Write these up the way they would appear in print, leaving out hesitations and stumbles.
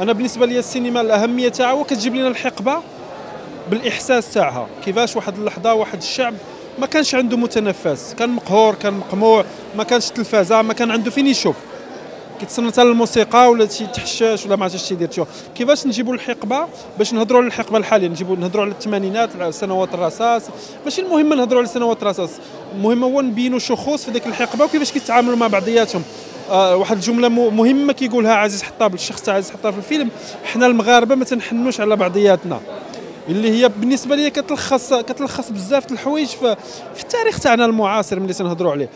انا بالنسبه لي السينما الاهميه تاعها كتجيب لنا الحقبه بالاحساس تاعها، كيفاش واحد اللحظه واحد الشعب ما كانش عنده متنفس، كان مقهور، كان مقموع، ما كانش التلفازه، ما كان عنده فين يشوف، كيتسنى حتى الموسيقى ولا شي تحشاش ولا ما عرفتش تيدير شو. كيفاش نجيبوا الحقبه باش نهضروا على الحقبه الحاليه، نجيبوا نهضروا على الثمانينات، على سنوات الرصاص، ماشي المهم نهضروا على سنوات الرصاص، المهم هو نبينوا شخوص في ديك الحقبه وكيفاش كيتعاملوا مع بعضياتهم. واحد الجمله مهمه كيقولها عزيز حطاب، الشخص تاع عزيز حطاب في الفيلم، حنا المغاربه ما تنحنوش على بعضياتنا، اللي هي بالنسبه لي كتلخص بزاف الحوايج في التاريخ تاعنا المعاصر ملي تنهضروا عليه.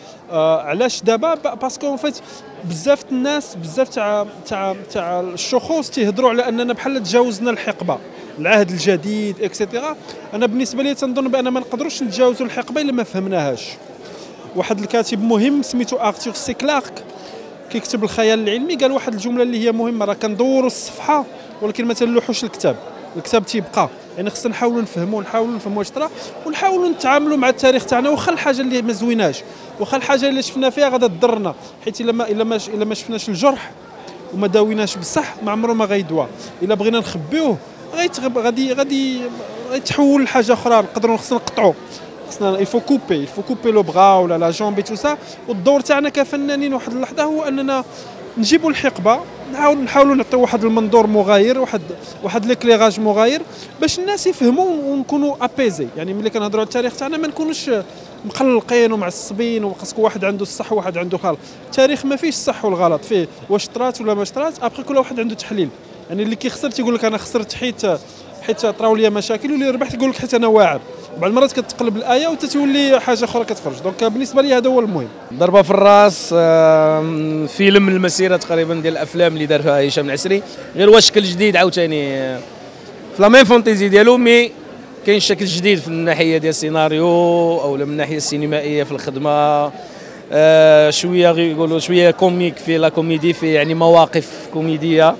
علاش دابا؟ باسكو فات بزاف الناس، بزاف تاع الشخوص تيهضروا على اننا بحال تجاوزنا الحقبه، العهد الجديد اكسيتيرا. انا بالنسبه لي تنظن بان ما نقدروش نتجاوزوا الحقبه الا ما فهمناهاش. واحد الكاتب مهم سميتو ارثور سي كلارك كيكتب الخيال العلمي، قال واحد الجمله اللي هي مهمه، راه كندوروا الصفحه ولكن ما تنلوحوش الكتاب، الكتاب تيبقى. يعني خصنا نحاولوا نفهموا، نحاولوا نفهموا اش طرا، ونحاولوا نتعاملوا مع التاريخ تاعنا، واخا الحاجه اللي ما زويناش، واخا الحاجه اللي شفنا فيها غادا تضرنا، حيت الا ما شفناش الجرح وما داويناش بصح ما عمره ما غيدوا. الا بغينا نخبيوه غادي يتحول لحاجه اخرى، نقدروا خصنا نقطعوا، خصنا يفو كوبي لو بغا ولا لا جامبي تو سا. والدور تاعنا كفنانين واحد اللحظه هو اننا نجيبوا الحقبه، نحاولوا نعطيو واحد المنظور مغاير، واحد ليكليراج مغاير باش الناس يفهموا ونكونوا ابيزي. يعني ملي كنهضروا على التاريخ تاعنا ما نكونوش مقلقين ومعصبين، وخاصك واحد عنده الصح وواحد عنده غلط. التاريخ ما فيهش الصح والغلط، فيه واش طرات ولا ما طرات، ابخي كل واحد عنده تحليل. يعني اللي كيخسر تيقول لك انا خسرت حيت طراو ليا مشاكل، واللي ربحت يقول لك حيت انا واعر. بعض المرات كتقلب الايه وتتولي حاجه اخرى كتخرج. دونك بالنسبه لي هذا هو المهم. ضربه في الراس، فيلم من المسيره تقريبا ديال الافلام اللي دارها هشام العسري، غير هو شكل جديد عاوتاني في لا ميم فونتيزي ديالو، مي كاين شكل جديد في الناحيه ديال السيناريو او من الناحيه السينمائيه في الخدمه، شويه يقولوا شويه كوميك في لا كوميدي، في يعني مواقف كوميديه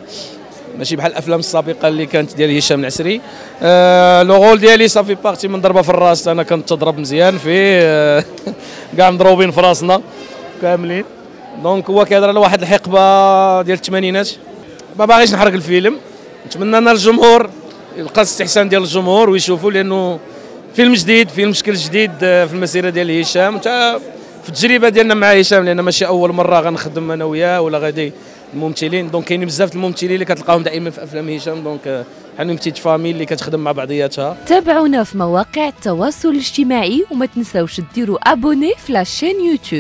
ماشي بحال الافلام السابقه اللي كانت ديال هشام العسري. لو رول ديالي صافي بارتي من ضربه في الراس، انا كنت تضرب مزيان فيه، كاع مضروبين في راسنا كاملين. دونك هو كيهضر على واحد الحقبه ديال الثمانينات. ما باغيش نحرق الفيلم، نتمنى ان الجمهور يلقى الاستحسان ديال الجمهور ويشوفوا، لانه فيلم جديد، فيلم شكل جديد في المسيره ديال هشام، حتى في التجربه ديالنا مع هشام، لان ماشي اول مره غنخدم انا وياه ولا غادي الممثلين. دونك كاينين بزاف الممثلين اللي كتلقاهم دائما في افلام هشام، دونك بحال بتيت فامي اللي كتخدم مع بعضياتها. تابعونا في مواقع التواصل الاجتماعي، وما تنساوش ديروا ابوني في لاشين يوتيوب.